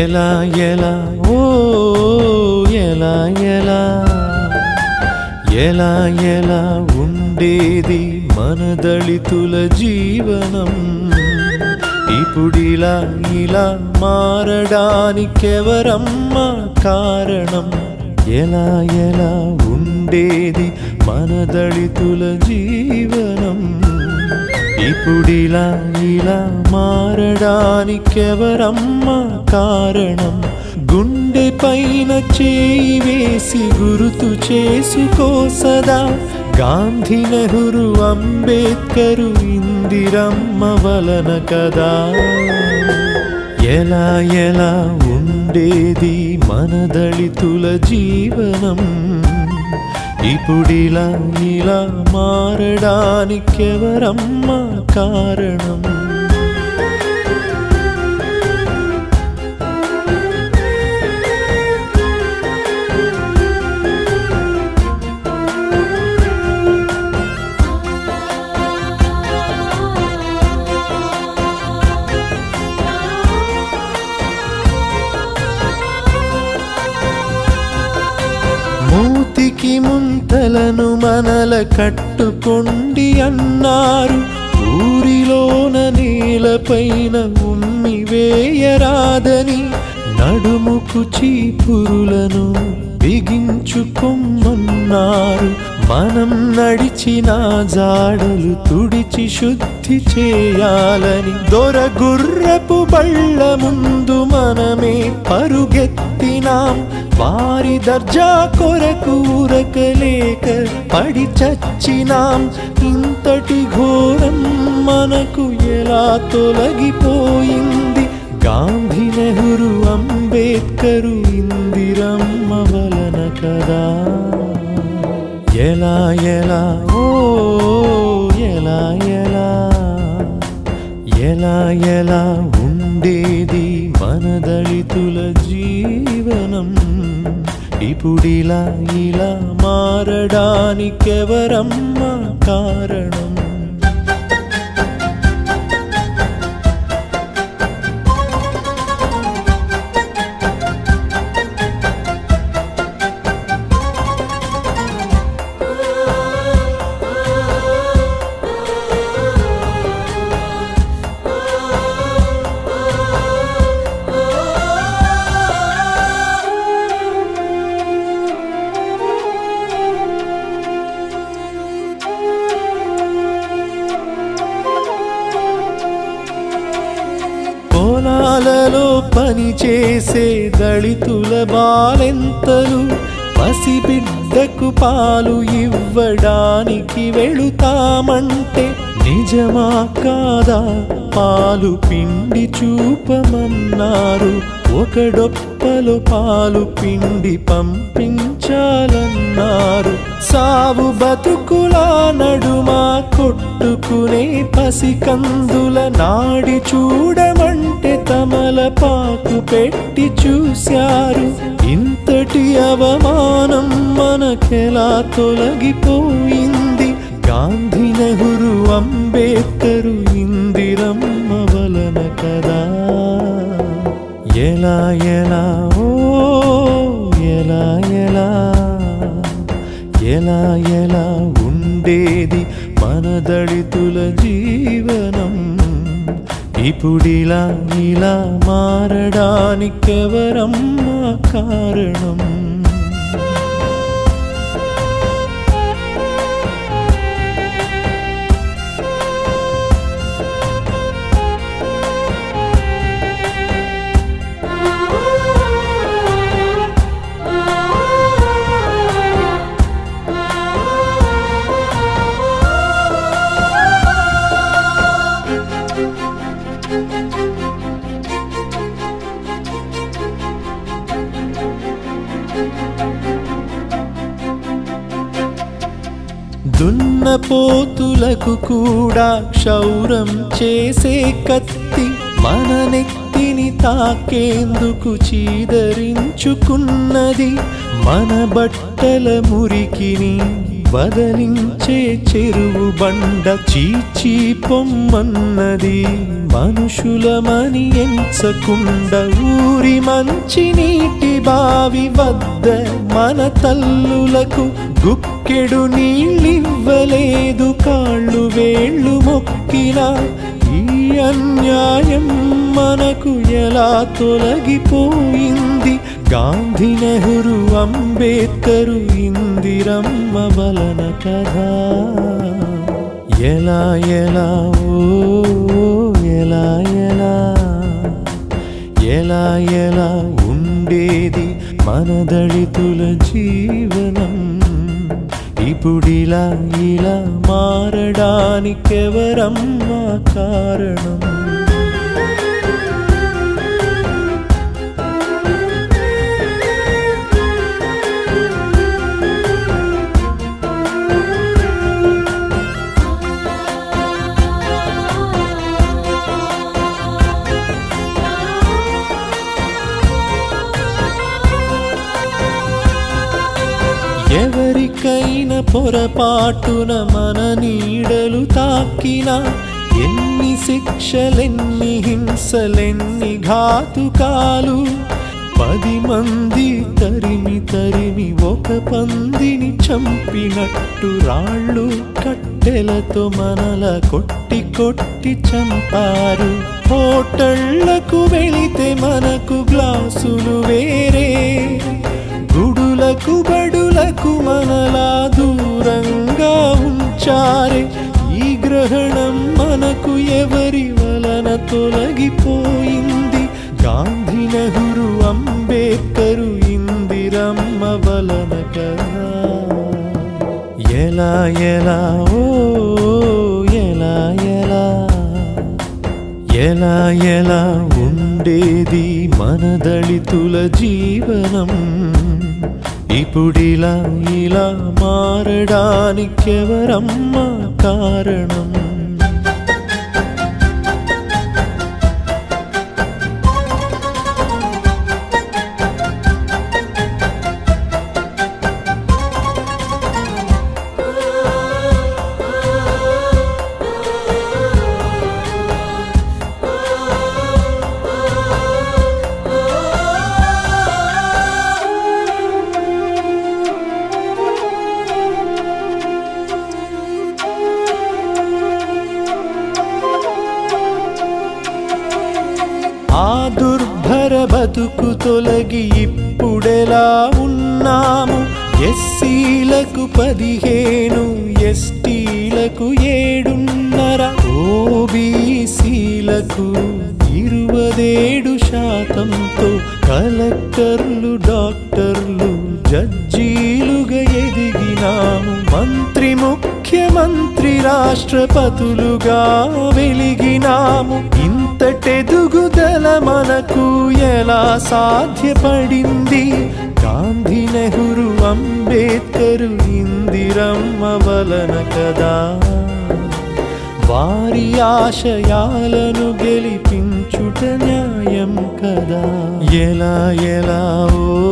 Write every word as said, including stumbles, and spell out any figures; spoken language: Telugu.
ఎలా ఎలా ఓ ఎలా ఎలా ఎలా ఎలా ఉండేది మన దళితుల జీవనం ఇప్పుడిలా ఇలా మారడానికి ఎవరమ్మ కారణం ఎలా ఎలా ఉండేది మన దళితుల జీవనం ఇప్పుడిలా ఇలా మారడానికి ఎవరమ్మ కారణం గుండె పైన చేయి వేసి గుర్తు చేసుకో సదా గాంధీ నెహ్రూ అంబేద్కర్ ఇందిరమ్మ వలన కదా ఎలా ఎలా ఉండేది మన దళితుల జీవనం ఇప్పుడిలా ఇలా మారడానికి ఎవరమ్మ కారణం మూతికి ముంతలను మనల కట్టుకొండి అన్నారు ఊరిలోన నీలపైన ఉమ్మి వేయరాదని నడుముకు చీపురులను బిగించుకొమ్మన్నారు మనం నడిచిన జాడలు తుడిచి శుద్ధి చేయాలని దొర గుర్రపు బళ్ళ ముందు మనమే పరుగెత్తినాం వారి దర్జా కొరకు ఊరకలేక పడి చచ్చినాం ఇంతటి ఘోరం మనకు ఎలా తొలగిపోయింది గాంధీ నెహ్రూ అంబేద్కర్ ఇందిరమ్మ వలన కదా ఎలా ఎలా ఓ ఎలా ఎలా ఎలా ఎలా ఉండేది మన దళితుల జీవనం ఇప్పుడిలా ఇలా మారడానికి ఎవరమ్మ కారణం పొలాలలో పని చేసే దళితుల బాలెంతలు పసిబిడ్డకు పాలు ఇవ్వడానికి వెళుతామంటే నిజమా కాదా పాలు పిండి చూపమన్నారు ఒకడొప్పలో పాలు పిండి పంపించాలన్నారు సావు బతుకులా నడుమా కొట్టుకునే పసికందుల నాడి చూడమంటే తమలపాకు పెట్టి చూశారు ఇంతటి అవమానం మనకెలా తొలగిపోయింది గాంధీ నెహ్రూ అంబేద్కర్ ఇందిరమ్మ వలన కదా ఎలా ఎలా ఓ ఎలా ఎలా ఎలా ఎలా ఉండేది మన దళితుల జీవనం ఇప్పుడిలా ఇలా మారడానికి ఎవరమ్మ కారణం దున్నపోతులకు కూడా క్షౌరం చేసే కత్తి మన నెత్తిని తాకేందుకు చీదరించుకున్నది మన బట్టల మురికిని బదలించే చెరువు బండ చీచి పొమ్మన్నది మనుషులమని ఎంచకుండ ఊరి మంచి నీటి బావి వద్ద మన తల్లులకు గుక్కెడు నీళ్ళివ్వలేదు కాళ్ళు వేళ్ళు మొక్కినా ఈ అన్యాయం మనకు ఎలా తొలగిపోయింది गांधी नेहरू अंबेडकर इंदिरम्म बलन कथा एला एला ओ एला एला एला एला उंडेदी मन दलितुल जीवनम इपुडिला इला मारडानिके वरम्म कारणम ఎవరికైనా పొరపాటున మన నీడలు తాకినా ఎన్ని శిక్షలెన్ని హింసలెన్ని ఘాతుకాలు పది మంది తరిమి తరిమి ఒక పందిని చంపినట్టు రాళ్ళు కట్టెలతో మనల కొట్టి కొట్టి చంపారు హోటళ్లకు వెళితే మనకు గ్లాసులు వేరే గుడులకు మనలా దూరంగా ఉంచారే ఈ గ్రహణం మనకు ఎవరి వలన తొలగిపోయింది గాంధీ నెహ్రూ అంబేద్కర్ ఇందిరమ్మ వలన కదా ఎలా ఎలా ఓ ఎలా ఎలా ఎలా ఎలా ఉండేది మన దళితుల జీవనం इपुडिला इला मारडानिके वरम्मा कारणम బతుకు తొలగి ఇప్పుడెలా ఉన్నాము ఎస్సీలకు పదిహేను ఎస్టీలకు ఏడున్నర ఓబీసీలకు ఇరవై ఏడు శాతంతో కలెక్టర్లు డాక్టర్లు జడ్జీలుగా ఎదిగినాము మంత్రి ముఖ్యమంత్రి రాష్ట్రపతులుగా వెలిగినాము ఇంతటెదుగుదల మనకు ఎలా సాధ్యపడింది గాంధీ నెహ్రూ అంబేద్కర్ ఇందిరమ్మ వలన కదా వారి ఆశయాలను గెలిపించుట న్యాయం కదా ఎలా ఎలా ఓ